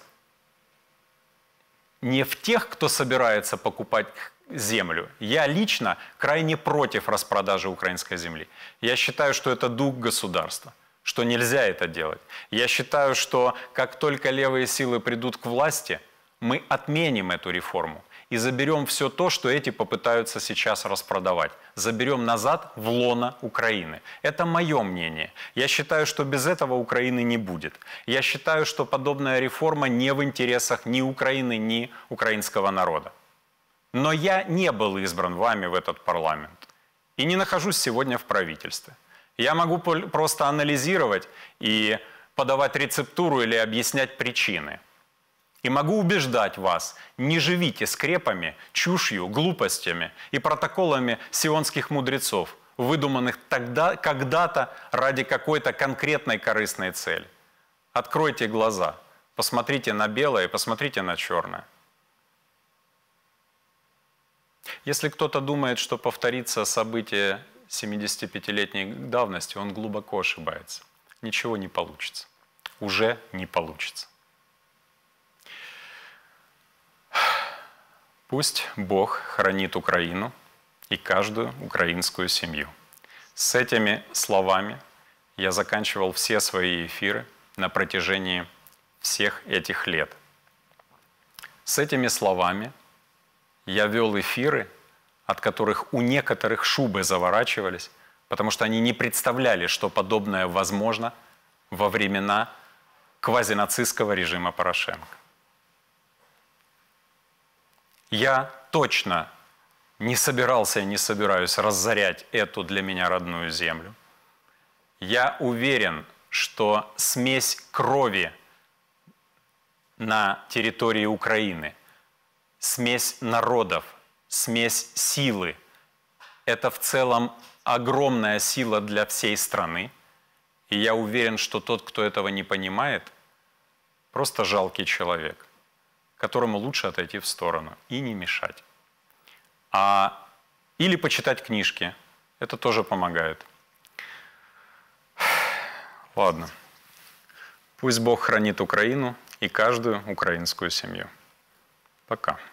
не в тех, кто собирается покупать землю. Я лично крайне против распродажи украинской земли. Я считаю, что это дух государства, что нельзя это делать. Я считаю, что как только левые силы придут к власти, мы отменим эту реформу и заберем все то, что эти попытаются сейчас распродавать. Заберем назад в лоно Украины. Это мое мнение. Я считаю, что без этого Украины не будет. Я считаю, что подобная реформа не в интересах ни Украины, ни украинского народа. Но я не был избран вами в этот парламент и не нахожусь сегодня в правительстве. Я могу просто анализировать и подавать рецептуру или объяснять причины. И могу убеждать вас, не живите скрепами, чушью, глупостями и протоколами сионских мудрецов, выдуманных тогда, когда-то ради какой-то конкретной корыстной цели. Откройте глаза, посмотрите на белое, посмотрите на черное. Если кто-то думает, что повторится событие 75-летней давности, он глубоко ошибается. Ничего не получится. Уже не получится. Пусть Бог хранит Украину и каждую украинскую семью. С этими словами я заканчивал все свои эфиры на протяжении всех этих лет. С этими словами я вел эфиры, от которых у некоторых шубы заворачивались, потому что они не представляли, что подобное возможно во времена квазинацистского режима Порошенко. Я точно не собирался и не собираюсь разорять эту для меня родную землю. Я уверен, что смесь крови на территории Украины, смесь народов, смесь силы – это в целом огромная сила для всей страны. И я уверен, что тот, кто этого не понимает, просто жалкий человек, которому лучше отойти в сторону и не мешать. Или почитать книжки. Это тоже помогает. Ладно. Пусть Бог хранит Украину и каждую украинскую семью. Пока.